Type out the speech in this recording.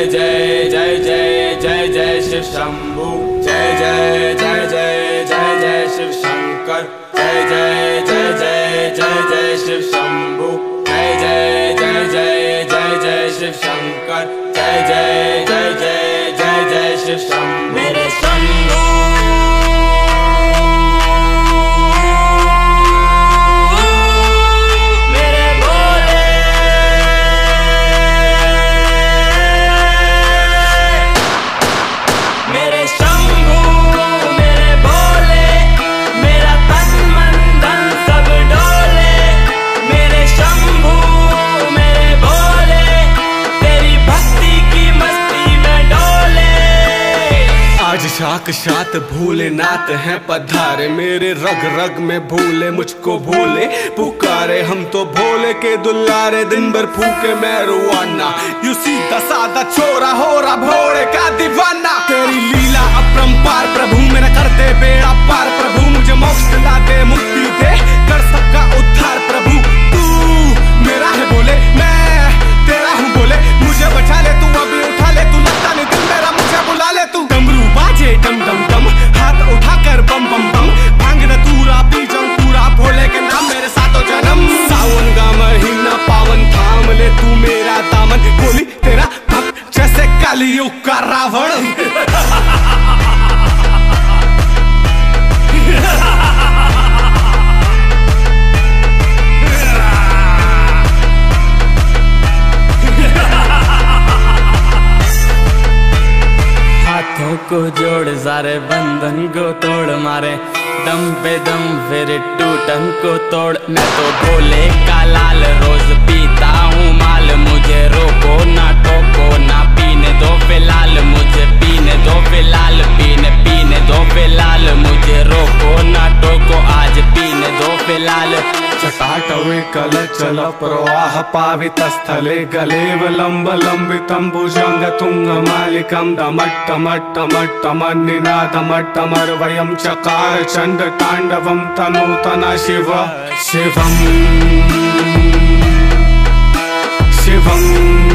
जय जय जय जय जय जय शिव शंभु, जय जय जय जय जय जय शिव शंकर, जय जय जय जय जय जय शिव शंभु, जय जय जय जय जय जय शिव शंकर, जय जय जय जय जय जय शिव शंभु। मेरे शंभु साक्षात भोलेनाथ हैं पधारे, मेरे रग रग में भोले मुझको भोले पुकारे। हम तो भोले के दुलारे, दिन भर फूके मैं रुआना। यू सीधा साधा छोरा हो रहा भोले का दीवाना। तेरी लीला अपरंपार प्रभु, मेरा कर दे बेड़ा पार प्रभु। मुझे मोक्ष दिला दे, मुक्ति दे, कर सबका उद्धार प्रभु। तू मेरा है भोले, मैं तेरा हूँ भोले। मुझे बचा ले तू, अभी उठा ले तू, लगता नहीं दिल मेरा, मुझे बुला ले तू। डमरू बाजे डम डम डम, हाथ उठा कर बम बम बम, भांग न तूरा पी जम पूरा, भोले के नाम मेरे सातों जन्म। सावन का महीना पावन, थाम ले तू मेरा दामन। बोली तेरा भक्त जैसे कलयुग का रावण। को जोड़ सारे बंधन को तोड़, मारे दम पे दम फिर टूटन को तोड़। मैं तो भोले का लाल, रोज पीता हूँ माल। मुझे रोको ना टोको ना, पीने दो फिलहाल, मुझे पीने दो फिलहाल, पीने पीने दो फिलहाल। मुझे रोको ना टोको, आज पीने दो फिलहाल। चटाटवे कल चल प्रवाह पावित स्थले, गलेव लंब लंबितं भुजंग तुंगमालिकं। दमट्टम टम निनादमट्टमर्वयं चकार चंड तांडवं तनूतना। शिव शिवं शिवं।